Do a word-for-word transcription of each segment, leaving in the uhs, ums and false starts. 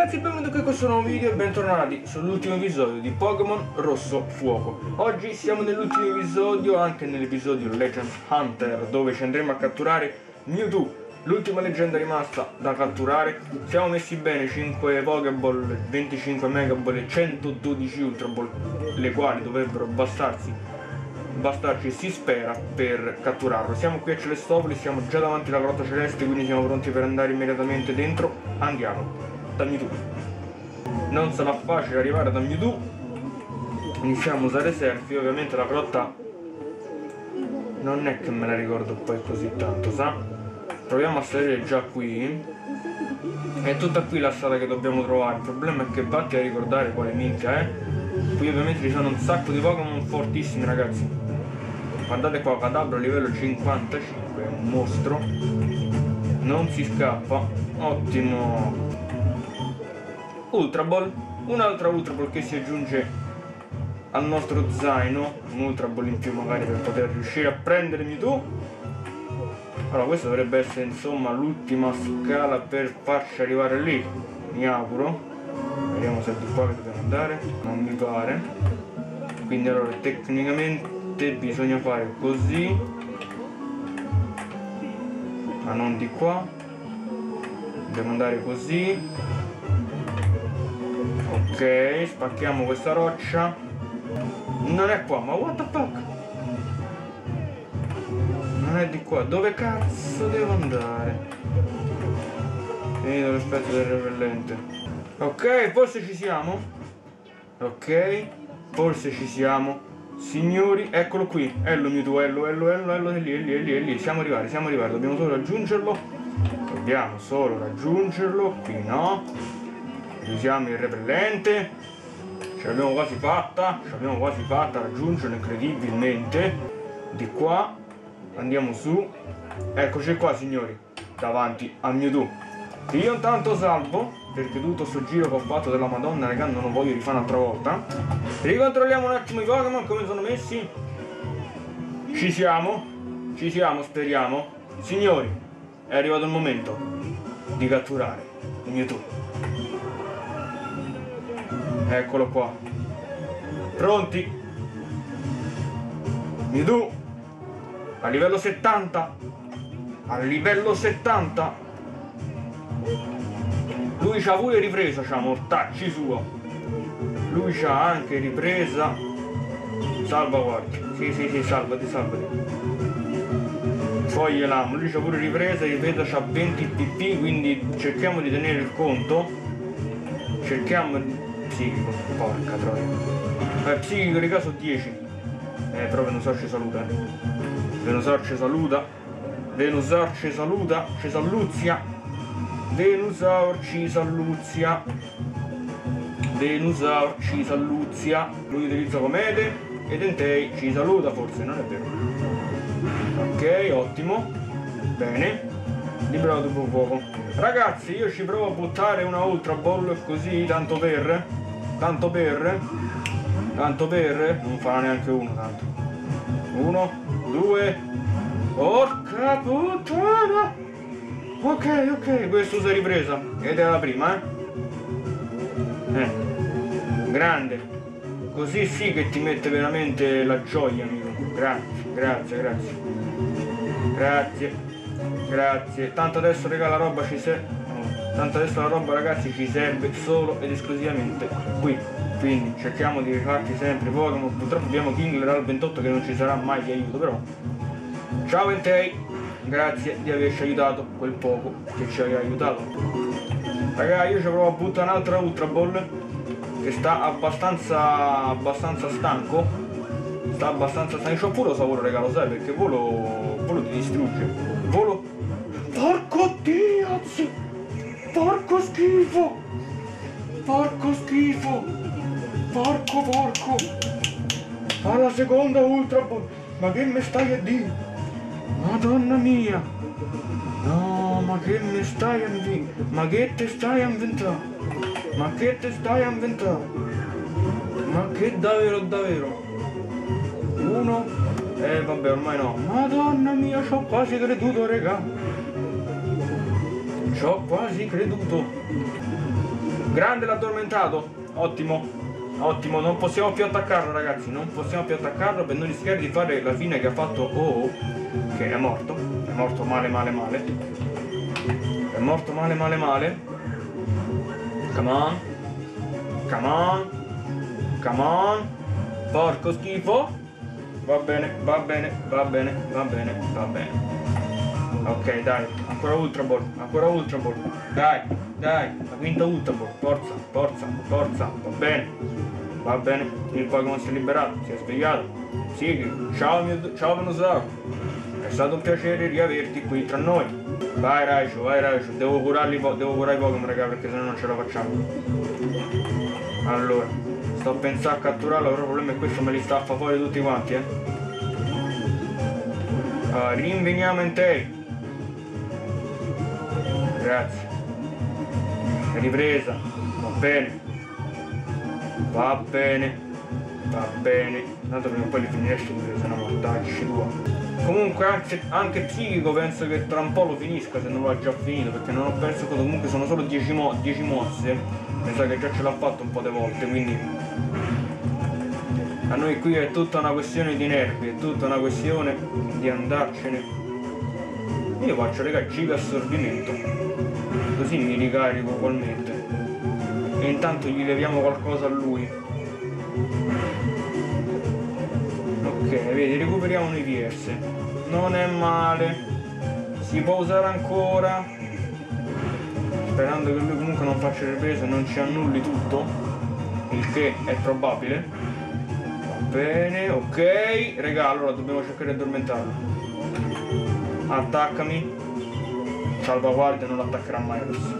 ragazzi e benvenuti qui su un nuovo video e bentornati sull'ultimo episodio di Pokémon Rosso Fuoco. Oggi siamo nell'ultimo episodio, anche nell'episodio Legend Hunter, dove ci andremo a catturare Mewtwo, l'ultima leggenda rimasta da catturare. Siamo messi bene, cinque Pokéball, venticinque Megaball e centododici Ultra Ball, le quali dovrebbero bastarsi, bastarci si spera, per catturarlo. Siamo qui a Celestopoli, siamo già davanti alla grotta celeste, quindi siamo pronti per andare immediatamente dentro. Andiamo da Mewtwo. Non sarà facile arrivare da Mewtwo. Iniziamo a usare Serfi. Ovviamente la grotta non è che me la ricordo poi così tanto, sa? Proviamo a salire già qui. È tutta qui la strada che dobbiamo trovare. Il problema è che batti a ricordare quale minchia è. Qui ovviamente ci sono un sacco di Pokémon fortissimi, ragazzi. Guardate qua, Cadabro livello cinquantacinque, è un mostro. Non si scappa. Ottimo. Ultra Ball, un'altra Ultra Ball che si aggiunge al nostro zaino, un Ultra Ball in più magari per poter riuscire a prendere Mewtwo. Allora questa dovrebbe essere insomma l'ultima scala per farci arrivare lì, mi auguro. Vediamo se è di qua che dobbiamo andare, non mi pare. Quindi allora tecnicamente bisogna fare così, ma non di qua, dobbiamo andare così. Ok, spacchiamo questa roccia. Non è qua, ma what the fuck? Non è di qua, dove cazzo devo andare? Finito l'aspetto del repellente. Ok, forse ci siamo. Ok, forse ci siamo. Signori, eccolo qui. Ello Mewtwo, ello, ello, ello, ello, è lì, è lì, è lì, è lì. Siamo arrivati, siamo arrivati, dobbiamo solo raggiungerlo. Dobbiamo solo raggiungerlo, qui no. Usiamo il repellente, ce l'abbiamo quasi fatta, ce l'abbiamo quasi fatta a raggiungerlo incredibilmente. Di qua andiamo su, eccoci qua signori, davanti a Mewtwo. Io intanto salvo, perché tutto sto giro che ho fatto della madonna, raga, non lo voglio rifare un'altra volta. Ricontrolliamo un attimo i Pokémon come sono messi. Ci siamo, ci siamo, speriamo. Signori, è arrivato il momento di catturare Mewtwo. Eccolo qua. Pronti? Mewtwo a livello settanta. A livello settanta. Lui c'ha pure ripresa, c'ha mortacci suo. Lui c'ha anche ripresa. Salva qualche. Sì, sì, sì, salvati, salvati. Poi gliel'amo. Lui c'ha pure ripresa, ripresa c'ha venti P P, quindi cerchiamo di tenere il conto. Cerchiamo di... psichico, porca troia. Eh, psichico di caso dieci. Eh, però Venusaur ci saluta. Venusaur ci saluta. Venusaur ci saluta. Ci salluzia. Venusaur ci salluzia. Venusaur ci salluzia. Lui utilizza comete. Ed Entei ci saluta forse, non è vero. Ok, ottimo. Bene. Liberato dopo fuoco. Ragazzi, io ci provo a buttare una Ultra Ball così, tanto per... Tanto per... Tanto per... Non farà neanche uno, tanto. Uno, due... Porca puttana! Ok, ok, questo usa ripresa. Ed è la prima, eh? Eh. Grande. Così sì che ti mette veramente la gioia, amico. Grazie, grazie, grazie. Grazie. Grazie, tanto adesso raga la roba ci serve, tanto adesso la roba ragazzi ci serve solo ed esclusivamente qui, quindi cerchiamo di rifarci sempre Pokémon. Purtroppo abbiamo Kingler al ventotto che non ci sarà mai di aiuto, però ciao Entei, grazie di averci aiutato quel poco che ci hai aiutato. Raga, io ci provo a buttare un'altra Ultra Ball che sta abbastanza abbastanza stanco, sta abbastanza stanco, c'ho pure lo sapore raga, lo sai, perché volo, volo ti distrugge, volo. Porco Dio! Porco schifo! Porco schifo! Porco porco! Alla seconda Ultra Ball! Ma che me stai a dire? Madonna mia! No, ma che me stai a dire? Ma che te stai a inventare? Ma che te stai a inventare? Ma che davvero davvero? Uno? Eh vabbè, ormai no! Madonna mia, ci ho quasi creduto, regà! Ci ho quasi creduto. Grande l'adormentato. Ottimo. Ottimo. Non possiamo più attaccarlo, ragazzi. Non possiamo più attaccarlo per non rischiare di fare la fine che ha fatto. Oh, che è morto. È morto male, male, male. È morto male, male, male. Come on. Come on. Come on. Porco schifo. Va bene, va bene, va bene, va bene, va bene. Ok, dai, ancora Ultra Ball, ancora Ultra Ball. Dai, dai, la quinta Ultra Ball. Forza, forza, forza. Va bene, va bene. Il Pokémon si è liberato, si è svegliato. Sì, ciao mio, ciao Venusaur. È stato un piacere riaverti qui tra noi. Vai Raichu, vai Raichu. Devo curarli, devo curare i Pokémon, raga, perché sennò non ce la facciamo. Allora. Sto pensando a catturarlo, però il problema è questo, me li staffa fuori tutti quanti, eh. Uh, rinveniamo Entei. Grazie. Ripresa. Va bene. Va bene. Va bene. Tanto prima o poi li finisce, se no mortacci tua. Comunque anche, anche psichico penso che tra un po' lo finisca, se non l'ho già finito, perché non ho perso cosa, comunque sono solo dieci mosse. Mi sa che già ce l'ha fatto un po' di volte, quindi. A noi qui è tutta una questione di nervi, è tutta una questione di andarcene. Io faccio, raga, giga assorbimento, così mi ricarico ugualmente. E intanto gli leviamo qualcosa a lui. Ok, vedi, recuperiamo un I P S. Non è male. Si può usare ancora. Sperando che lui comunque non faccia riprese e non ci annulli tutto. Il che è probabile. Bene, ok, regà, allora dobbiamo cercare di addormentarlo. Attaccami. Salvaguardia, non attaccherà mai adesso.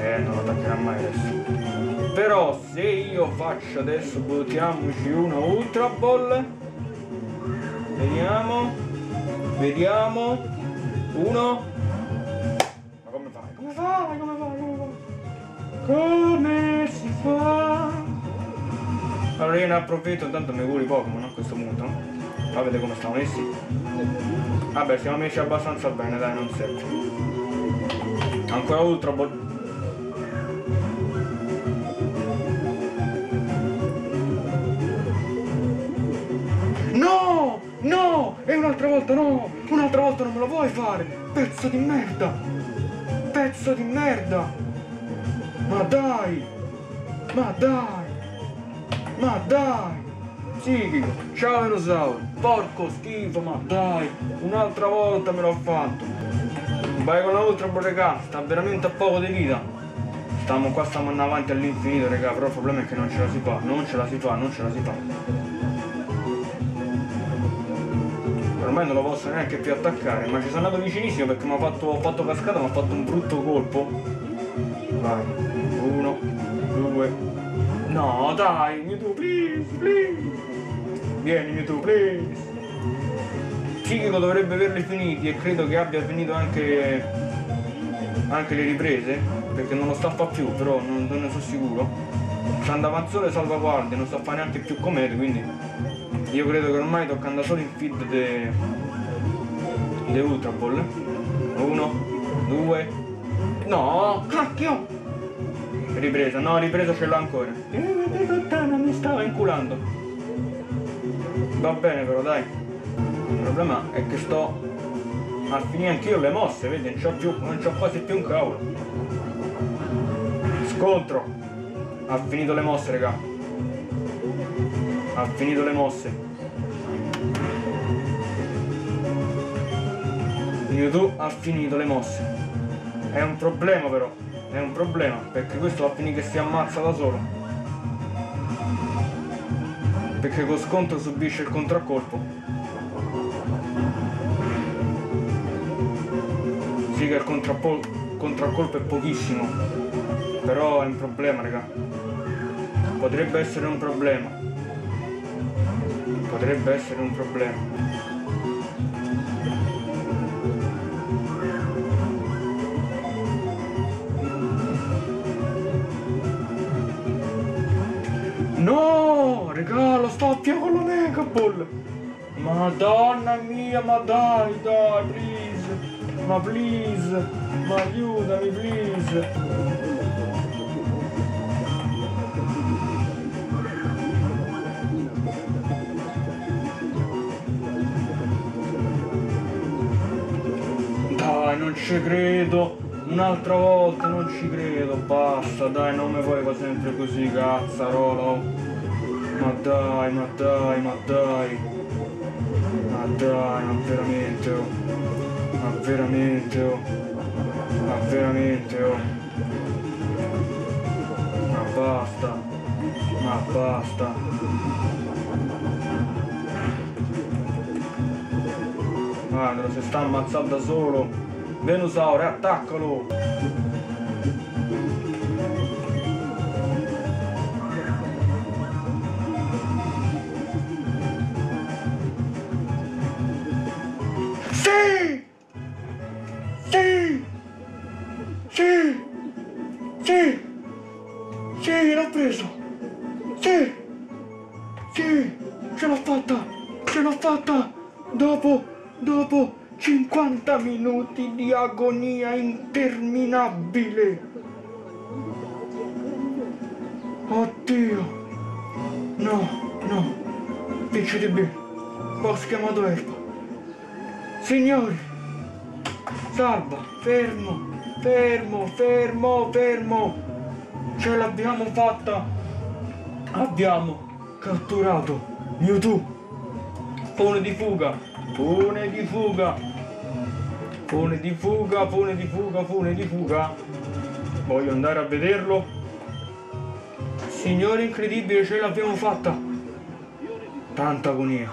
Eh, non attaccherà mai adesso. Però se io faccio adesso, buttiamoci una Ultra Ball. Vediamo. Vediamo. Uno. Ma come fai? Come fai? Come fai? Come fai? Come si fa? Allora io ne approfitto, intanto mi curi Pokémon a questo punto. Sapete come stiamo messi? Vabbè, siamo messi abbastanza bene, dai, non serve. Ancora Ultra Ball. No! No! E un'altra volta no! Un'altra volta non me lo vuoi fare! Pezzo di merda! Pezzo di merda! Ma dai! Ma dai! Ma dai! Psichico! Ciao Erosauro! Porco schifo, ma dai! Un'altra volta me l'ho fatto! Vai con l'altra borregà, sta veramente a poco di vita! Stiamo qua, stiamo andando avanti all'infinito, regà, però il problema è che non ce la si fa, non ce la si fa, non ce la si fa! Ormai non lo posso neanche più attaccare, ma ci sono andato vicinissimo perché mi ha fatto, ho fatto cascata, mi ha fatto un brutto colpo! Vai! Uno, due... No, dai, Mewtwo, please, please. Vieni, Mewtwo, please. Psichico dovrebbe averli finiti e credo che abbia finito anche, anche le riprese, perché non lo staffa più, però non, non ne sono sicuro. Andava solo e salvaguardia, non staffa neanche più comete, quindi io credo che ormai tocca andare solo in feed de, de Ultra Ball. Uno, due... No, cacchio! Ripresa, no, ripresa ce l'ho ancora. Non mi stava inculando. Va bene però, dai. Il problema è che sto a finire anch'io le mosse, vedi, non c'ho più, non c'ho quasi più un cavolo. Scontro. Ha finito le mosse, raga. Ha finito le mosse. YouTube ha finito le mosse. È un problema però. È un problema, perché questo va a finire che si ammazza da solo. Perché col scontro subisce il contraccolpo. Sì che il contraccolpo è pochissimo. Però è un problema, raga. Potrebbe essere un problema. Potrebbe essere un problema. No, regà, lo sto con la Mega Ball. Madonna mia, ma dai, dai, please. ma please, ma aiutami please. Dai, non ci credo, un'altra volta, non ci credo, basta, dai, non mi vuoi sempre così, cazzarolo. Ma dai, ma dai, ma dai. Ma dai, ma veramente, oh. Ma veramente, oh. Ma veramente, oh. Ma basta, ma basta. Guarda, si sta ammazzando da solo. Venusaur, attaccalo! Minuti di agonia interminabile. Oddio. No, no. P C D B. Boss chiamato erba. Signori. Salva. Fermo. Fermo. Fermo. Fermo. Ce l'abbiamo fatta. Abbiamo catturato Mewtwo. Pone di fuga. Pone di fuga. Fune di fuga, fune di fuga, fune di fuga. Voglio andare a vederlo. Signore incredibile, ce l'abbiamo fatta. Tanta agonia.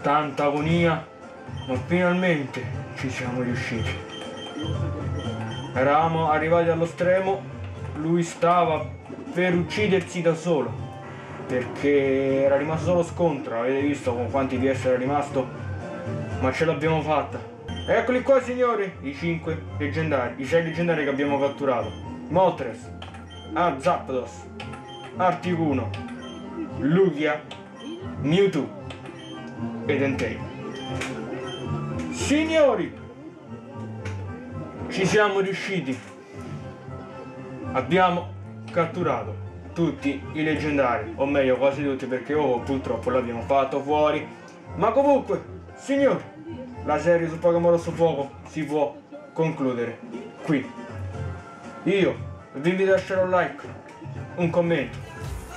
Tanta agonia. Ma finalmente ci siamo riusciti. Eravamo arrivati allo stremo. Lui stava per uccidersi da solo, perché era rimasto solo scontro. Avete visto con quanti P S era rimasto? Ma ce l'abbiamo fatta. Eccoli qua signori, i cinque leggendari, i sei leggendari che abbiamo catturato. Moltres, Azapdos, Articuno, Lugia, Mewtwo ed Entei. Signori, ci siamo riusciti. Abbiamo catturato tutti i leggendari, o meglio quasi tutti, perché oh, purtroppo l'abbiamo fatto fuori. Ma comunque, signori, la serie su Pokémon Rosso Fuoco si può concludere qui. Io vi invito a lasciare un like, un commento,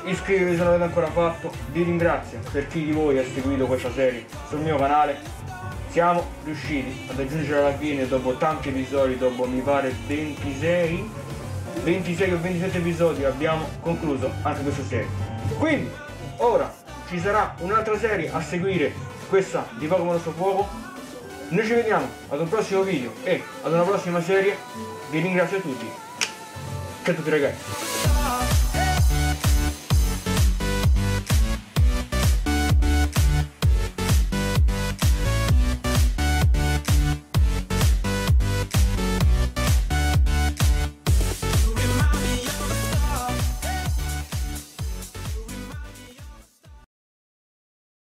iscrivetevi se non l'avete ancora fatto. Vi ringrazio per chi di voi ha seguito questa serie sul mio canale. Siamo riusciti ad aggiungere alla fine, dopo tanti episodi, dopo mi pare ventisei o ventisette episodi, abbiamo concluso anche questa serie. Quindi ora ci sarà un'altra serie a seguire, questa di Pokémon Rosso Fuoco. Noi ci vediamo ad un prossimo video e ad una prossima serie. Vi ringrazio a tutti. Ciao a tutti ragazzi.